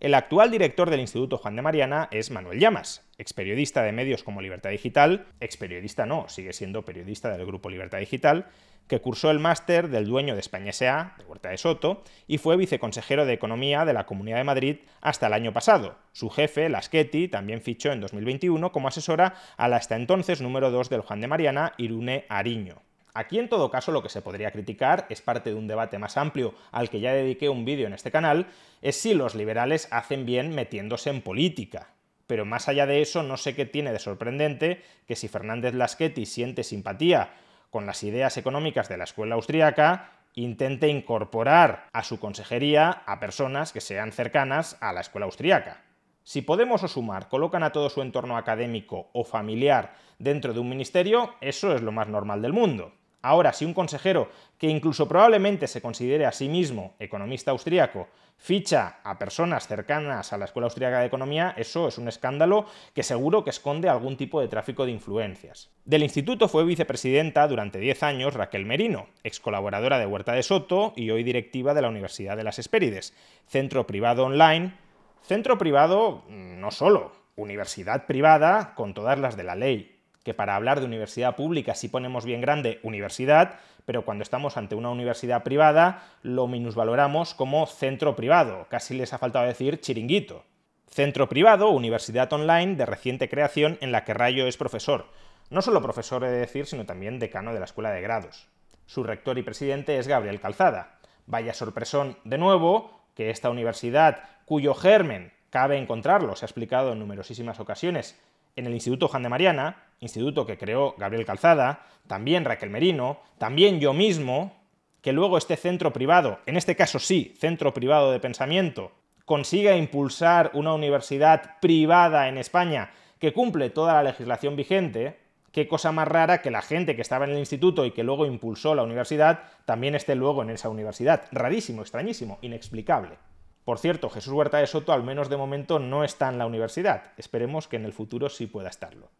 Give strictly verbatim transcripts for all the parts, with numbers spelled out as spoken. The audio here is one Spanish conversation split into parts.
El actual director del Instituto Juan de Mariana es Manuel Llamas, experiodista de medios como Libertad Digital, experiodista no, sigue siendo periodista del Grupo Libertad Digital, que cursó el máster del dueño de España S A, de Huerta de Soto, y fue viceconsejero de Economía de la Comunidad de Madrid hasta el año pasado. Su jefe, Lasquetty, también fichó en dos mil veintiuno como asesora a la hasta entonces número dos del Juan de Mariana, Irune Ariño. Aquí, en todo caso, lo que se podría criticar, es parte de un debate más amplio al que ya dediqué un vídeo en este canal, es si los liberales hacen bien metiéndose en política. Pero más allá de eso, no sé qué tiene de sorprendente que si Fernández-Lasquetty siente simpatía con las ideas económicas de la Escuela Austríaca, intente incorporar a su consejería a personas que sean cercanas a la Escuela Austríaca. Si Podemos o Sumar colocan a todo su entorno académico o familiar dentro de un ministerio, eso es lo más normal del mundo. Ahora, si un consejero, que incluso probablemente se considere a sí mismo economista austríaco, ficha a personas cercanas a la Escuela Austríaca de Economía, eso es un escándalo que seguro que esconde algún tipo de tráfico de influencias. Del instituto fue vicepresidenta durante diez años Raquel Merino, ex colaboradora de Huerta de Soto y hoy directiva de la Universidad de las Hespérides, centro privado online, centro privado no solo, universidad privada con todas las de la ley. Que para hablar de universidad pública sí ponemos bien grande universidad, pero cuando estamos ante una universidad privada lo minusvaloramos como centro privado, casi les ha faltado decir chiringuito. Centro privado, universidad online de reciente creación en la que Rayo es profesor. No solo profesor, he de decir, sino también decano de la Escuela de Grados. Su rector y presidente es Gabriel Calzada. Vaya sorpresón, de nuevo, que esta universidad, cuyo germen cabe encontrarlo, se ha explicado en numerosísimas ocasiones, en el Instituto Juan de Mariana, instituto que creó Gabriel Calzada, también Raquel Merino, también yo mismo, que luego este centro privado, en este caso sí, centro privado de pensamiento, consiga impulsar una universidad privada en España que cumple toda la legislación vigente, qué cosa más rara que la gente que estaba en el instituto y que luego impulsó la universidad también esté luego en esa universidad. Rarísimo, extrañísimo, inexplicable. Por cierto, Jesús Huerta de Soto al menos de momento no está en la universidad. Esperemos que en el futuro sí pueda estarlo.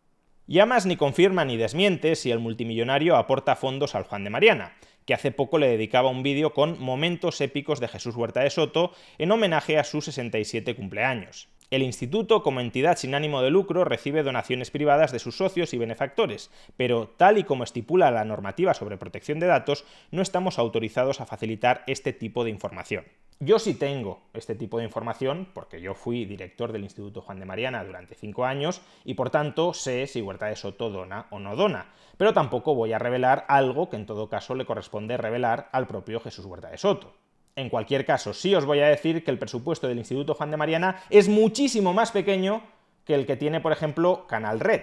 Llamas ni confirma ni desmiente si el multimillonario aporta fondos al Juan de Mariana, que hace poco le dedicaba un vídeo con momentos épicos de Jesús Huerta de Soto en homenaje a sus sesenta y siete cumpleaños. El instituto, como entidad sin ánimo de lucro, recibe donaciones privadas de sus socios y benefactores, pero tal y como estipula la normativa sobre protección de datos, no estamos autorizados a facilitar este tipo de información. Yo sí tengo este tipo de información, porque yo fui director del Instituto Juan de Mariana durante cinco años y por tanto sé si Huerta de Soto dona o no dona, pero tampoco voy a revelar algo que en todo caso le corresponde revelar al propio Jesús Huerta de Soto. En cualquier caso, sí os voy a decir que el presupuesto del Instituto Juan de Mariana es muchísimo más pequeño que el que tiene, por ejemplo, Canal Red.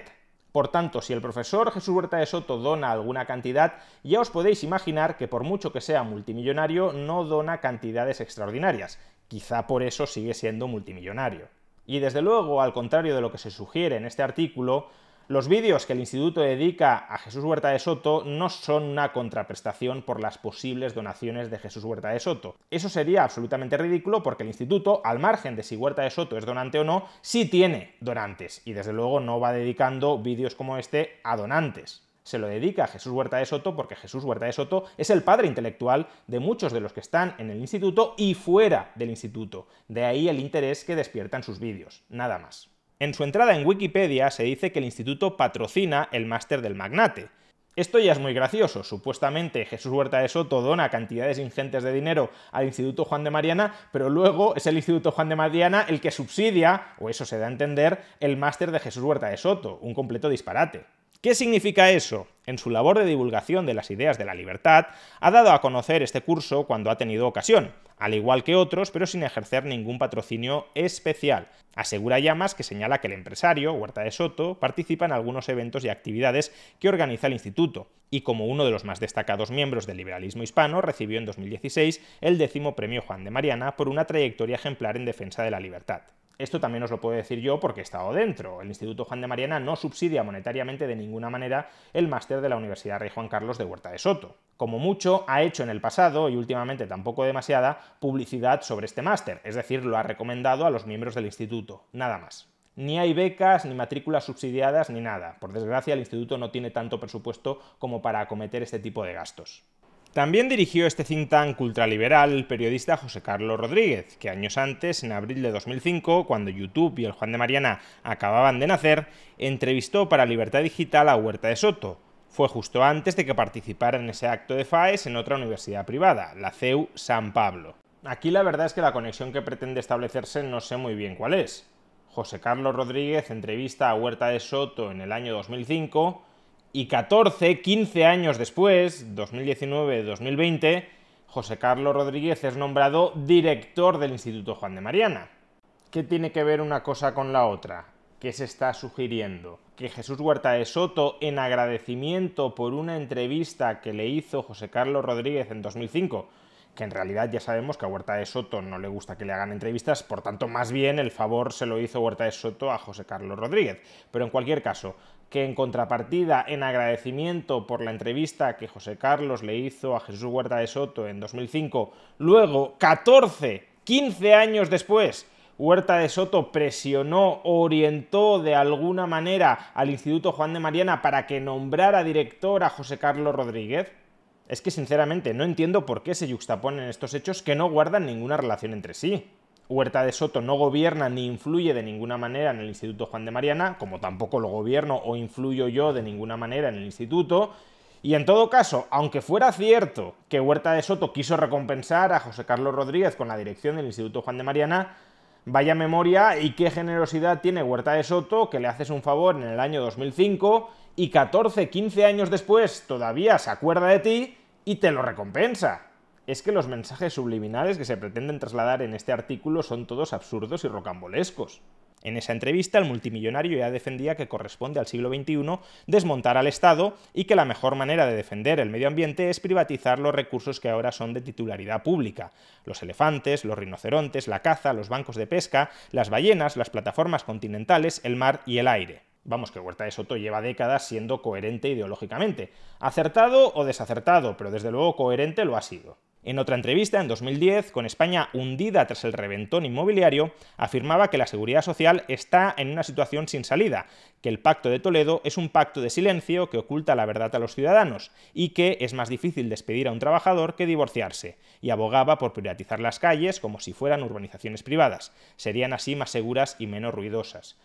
Por tanto, si el profesor Jesús Huerta de Soto dona alguna cantidad, ya os podéis imaginar que por mucho que sea multimillonario, no dona cantidades extraordinarias. Quizá por eso sigue siendo multimillonario. Y desde luego, al contrario de lo que se sugiere en este artículo, los vídeos que el instituto dedica a Jesús Huerta de Soto no son una contraprestación por las posibles donaciones de Jesús Huerta de Soto. Eso sería absolutamente ridículo porque el instituto, al margen de si Huerta de Soto es donante o no, sí tiene donantes y desde luego no va dedicando vídeos como este a donantes. Se lo dedica a Jesús Huerta de Soto porque Jesús Huerta de Soto es el padre intelectual de muchos de los que están en el instituto y fuera del instituto. De ahí el interés que despiertan sus vídeos, nada más. En su entrada en Wikipedia se dice que el instituto patrocina el máster del magnate. Esto ya es muy gracioso. Supuestamente Jesús Huerta de Soto dona cantidades ingentes de dinero al Instituto Juan de Mariana, pero luego es el Instituto Juan de Mariana el que subsidia, o eso se da a entender, el máster de Jesús Huerta de Soto. Un completo disparate. ¿Qué significa eso? En su labor de divulgación de las ideas de la libertad, ha dado a conocer este curso cuando ha tenido ocasión, al igual que otros, pero sin ejercer ningún patrocinio especial. Asegura Llamas, que señala que el empresario, Huerta de Soto, participa en algunos eventos y actividades que organiza el instituto, y como uno de los más destacados miembros del liberalismo hispano, recibió en dos mil dieciséis el décimo Premio Juan de Mariana por una trayectoria ejemplar en defensa de la libertad. Esto también os lo puedo decir yo porque he estado dentro. El Instituto Juan de Mariana no subsidia monetariamente de ninguna manera el máster de la Universidad Rey Juan Carlos de Huerta de Soto. Como mucho, ha hecho en el pasado, y últimamente tampoco demasiada, publicidad sobre este máster, es decir, lo ha recomendado a los miembros del instituto, nada más. Ni hay becas, ni matrículas subsidiadas, ni nada. Por desgracia, el instituto no tiene tanto presupuesto como para acometer este tipo de gastos. También dirigió este think tank ultraliberal el periodista José Carlos Rodríguez, que años antes, en abril de dos mil cinco, cuando YouTube y el Juan de Mariana acababan de nacer, entrevistó para Libertad Digital a Huerta de Soto. Fue justo antes de que participara en ese acto de FAES en otra universidad privada, la C E U San Pablo. Aquí la verdad es que la conexión que pretende establecerse no sé muy bien cuál es. José Carlos Rodríguez entrevista a Huerta de Soto en el año dos mil cinco... y catorce, quince años después, dos mil diecinueve, dos mil veinte, José Carlos Rodríguez es nombrado director del Instituto Juan de Mariana. ¿Qué tiene que ver una cosa con la otra? ¿Qué se está sugiriendo? ¿Que Jesús Huerta de Soto, en agradecimiento por una entrevista que le hizo José Carlos Rodríguez en dos mil cinco, que en realidad ya sabemos que a Huerta de Soto no le gusta que le hagan entrevistas, por tanto más bien el favor se lo hizo Huerta de Soto a José Carlos Rodríguez, pero en cualquier caso, que en contrapartida, en agradecimiento por la entrevista que José Carlos le hizo a Jesús Huerta de Soto en dos mil cinco, luego, catorce, quince años después, Huerta de Soto presionó, orientó de alguna manera al Instituto Juan de Mariana para que nombrara director a José Carlos Rodríguez. Es que sinceramente no entiendo por qué se yuxtaponen estos hechos que no guardan ninguna relación entre sí. Huerta de Soto no gobierna ni influye de ninguna manera en el Instituto Juan de Mariana, como tampoco lo gobierno o influyo yo de ninguna manera en el Instituto, y en todo caso, aunque fuera cierto que Huerta de Soto quiso recompensar a José Carlos Rodríguez con la dirección del Instituto Juan de Mariana, vaya memoria y qué generosidad tiene Huerta de Soto, que le haces un favor en el año dos mil cinco y catorce, quince años después todavía se acuerda de ti y te lo recompensa. Es que los mensajes subliminales que se pretenden trasladar en este artículo son todos absurdos y rocambolescos. En esa entrevista, el multimillonario ya defendía que corresponde al siglo veintiuno desmontar al Estado y que la mejor manera de defender el medio ambiente es privatizar los recursos que ahora son de titularidad pública. Los elefantes, los rinocerontes, la caza, los bancos de pesca, las ballenas, las plataformas continentales, el mar y el aire. Vamos, que Huerta de Soto lleva décadas siendo coherente ideológicamente. Acertado o desacertado, pero desde luego coherente lo ha sido. En otra entrevista, en dos mil diez, con España hundida tras el reventón inmobiliario, afirmaba que la seguridad social está en una situación sin salida, que el Pacto de Toledo es un pacto de silencio que oculta la verdad a los ciudadanos y que es más difícil despedir a un trabajador que divorciarse, y abogaba por privatizar las calles como si fueran urbanizaciones privadas. Serían así más seguras y menos ruidosas.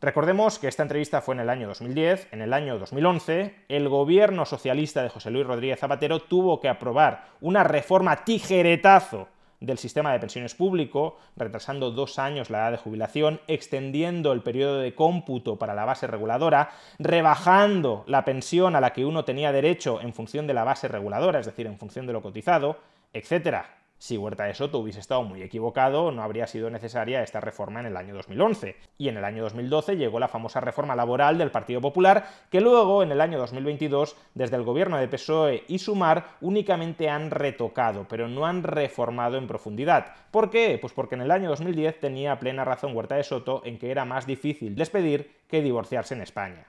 Recordemos que esta entrevista fue en el año dos mil diez, en el año dos mil once, el gobierno socialista de José Luis Rodríguez Zapatero tuvo que aprobar una reforma tijeretazo del sistema de pensiones público, retrasando dos años la edad de jubilación, extendiendo el periodo de cómputo para la base reguladora, rebajando la pensión a la que uno tenía derecho en función de la base reguladora, es decir, en función de lo cotizado, etcétera. Si Huerta de Soto hubiese estado muy equivocado, no habría sido necesaria esta reforma en el año dos mil once. Y en el año dos mil doce llegó la famosa reforma laboral del Partido Popular, que luego, en el año dos mil veintidós, desde el gobierno de P S O E y Sumar, únicamente han retocado, pero no han reformado en profundidad. ¿Por qué? Pues porque en el año dos mil diez tenía plena razón Huerta de Soto en que era más difícil despedir que divorciarse en España.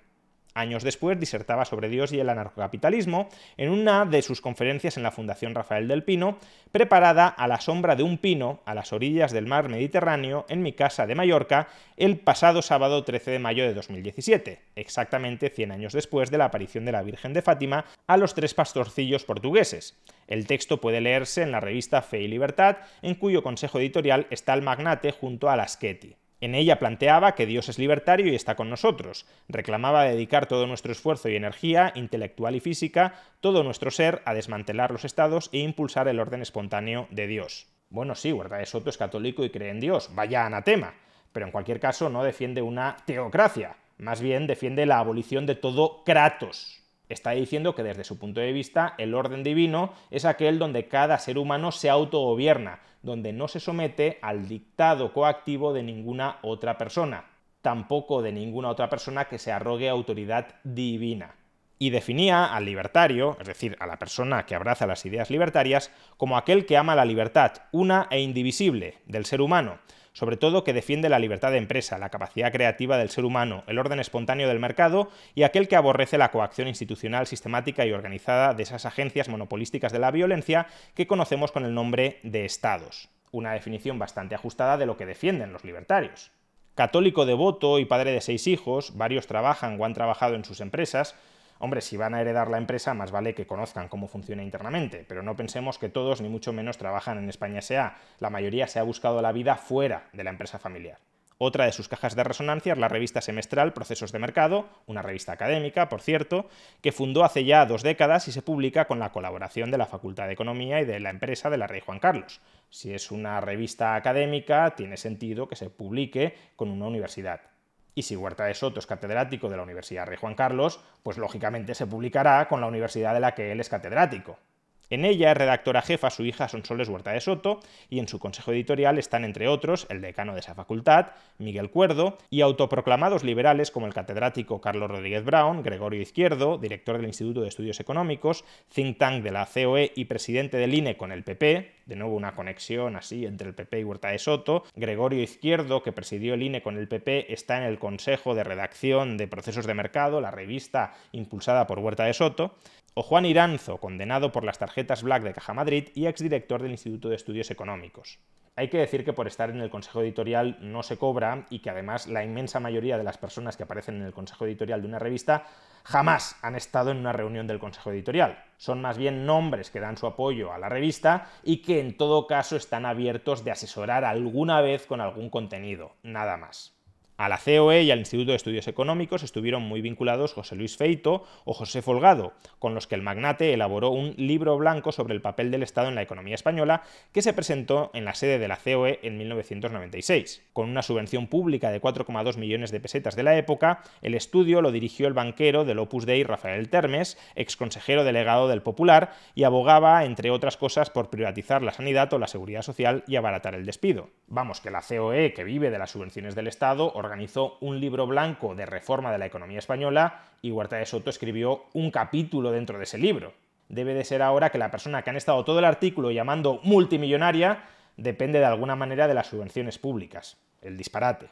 Años después disertaba sobre Dios y el anarcocapitalismo en una de sus conferencias en la Fundación Rafael del Pino, preparada a la sombra de un pino, a las orillas del mar Mediterráneo, en mi casa de Mallorca, el pasado sábado trece de mayo de dos mil diecisiete, exactamente cien años después de la aparición de la Virgen de Fátima a los tres pastorcillos portugueses. El texto puede leerse en la revista Fe y Libertad, en cuyo consejo editorial está el magnate junto a Lasquetty. En ella planteaba que Dios es libertario y está con nosotros. Reclamaba dedicar todo nuestro esfuerzo y energía, intelectual y física, todo nuestro ser a desmantelar los estados e impulsar el orden espontáneo de Dios. Bueno, sí, Huerta de Soto es católico y cree en Dios, vaya anatema, pero en cualquier caso no defiende una teocracia, más bien defiende la abolición de todo kratos. Está diciendo que desde su punto de vista el orden divino es aquel donde cada ser humano se autogobierna, donde no se somete al dictado coactivo de ninguna otra persona, tampoco de ninguna otra persona que se arrogue autoridad divina. Y definía al libertario, es decir, a la persona que abraza las ideas libertarias, como aquel que ama la libertad, una e indivisible, del ser humano, sobre todo que defiende la libertad de empresa, la capacidad creativa del ser humano, el orden espontáneo del mercado y aquel que aborrece la coacción institucional sistemática y organizada de esas agencias monopolísticas de la violencia que conocemos con el nombre de estados. Una definición bastante ajustada de lo que defienden los libertarios. Católico devoto y padre de seis hijos, varios trabajan o han trabajado en sus empresas, Hombre, si van a heredar la empresa, más vale que conozcan cómo funciona internamente, pero no pensemos que todos, ni mucho menos, trabajan en España S A La mayoría se ha buscado la vida fuera de la empresa familiar. Otra de sus cajas de resonancia es la revista semestral Procesos de Mercado, una revista académica, por cierto, que fundó hace ya dos décadas y se publica con la colaboración de la Facultad de Economía y de la empresa de la Rey Juan Carlos. Si es una revista académica, tiene sentido que se publique con una universidad. Y si Huerta de Soto es catedrático de la Universidad Rey Juan Carlos, pues lógicamente se publicará con la universidad de la que él es catedrático. En ella es redactora jefa su hija Sonsoles Huerta de Soto, y en su consejo editorial están, entre otros, el decano de esa facultad, Miguel Cuerdo, y autoproclamados liberales como el catedrático Carlos Rodríguez Brown, Gregorio Izquierdo, director del Instituto de Estudios Económicos, think tank de la C E O E y presidente del I N E con el P P, de nuevo una conexión así entre el P P y Huerta de Soto. Gregorio Izquierdo, que presidió el I N E con el P P, está en el consejo de redacción de Procesos de Mercado, la revista impulsada por Huerta de Soto. O Juan Iranzo, condenado por las tarjetas Black de Caja Madrid y exdirector del Instituto de Estudios Económicos. Hay que decir que por estar en el consejo editorial no se cobra y que además la inmensa mayoría de las personas que aparecen en el consejo editorial de una revista jamás han estado en una reunión del consejo editorial. Son más bien nombres que dan su apoyo a la revista y que en todo caso están abiertos de asesorar alguna vez con algún contenido, nada más. A la C E O E y al Instituto de Estudios Económicos estuvieron muy vinculados José Luis Feito o José Folgado, con los que el magnate elaboró un libro blanco sobre el papel del Estado en la economía española que se presentó en la sede de la C E O E en mil novecientos noventa y seis. Con una subvención pública de cuatro coma dos millones de pesetas de la época, el estudio lo dirigió el banquero del Opus Dei Rafael Termes, exconsejero delegado del Popular, y abogaba, entre otras cosas, por privatizar la sanidad o la seguridad social y abaratar el despido. Vamos, que la C E O E, que vive de las subvenciones del Estado, organizó un libro blanco de reforma de la economía española y Huerta de Soto escribió un capítulo dentro de ese libro. Debe de ser ahora que la persona que han estado todo el artículo llamando multimillonaria depende de alguna manera de las subvenciones públicas. El disparate.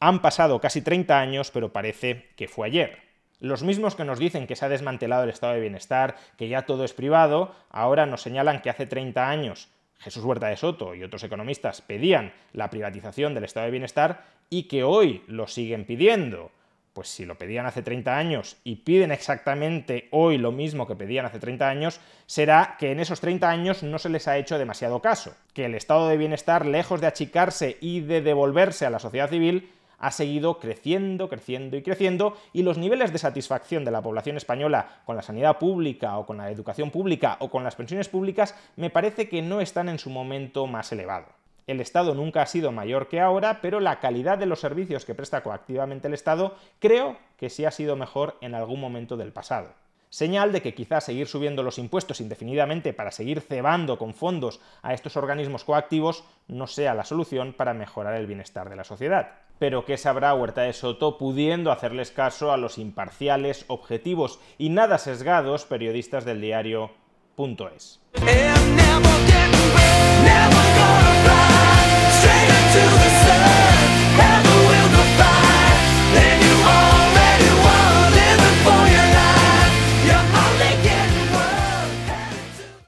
Han pasado casi treinta años, pero parece que fue ayer. Los mismos que nos dicen que se ha desmantelado el estado de bienestar, que ya todo es privado, ahora nos señalan que hace treinta años Jesús Huerta de Soto y otros economistas pedían la privatización del estado de bienestar y que hoy lo siguen pidiendo. Pues si lo pedían hace treinta años y piden exactamente hoy lo mismo que pedían hace treinta años, será que en esos treinta años no se les ha hecho demasiado caso, que el estado de bienestar, lejos de achicarse y de devolverse a la sociedad civil, ha seguido creciendo, creciendo y creciendo, y los niveles de satisfacción de la población española con la sanidad pública o con la educación pública o con las pensiones públicas me parece que no están en su momento más elevado. El Estado nunca ha sido mayor que ahora, pero la calidad de los servicios que presta coactivamente el Estado creo que sí ha sido mejor en algún momento del pasado. Señal de que quizás seguir subiendo los impuestos indefinidamente para seguir cebando con fondos a estos organismos coactivos no sea la solución para mejorar el bienestar de la sociedad. Pero ¿qué sabrá Huerta de Soto pudiendo hacerles caso a los imparciales, objetivos y nada sesgados periodistas del diario punto es?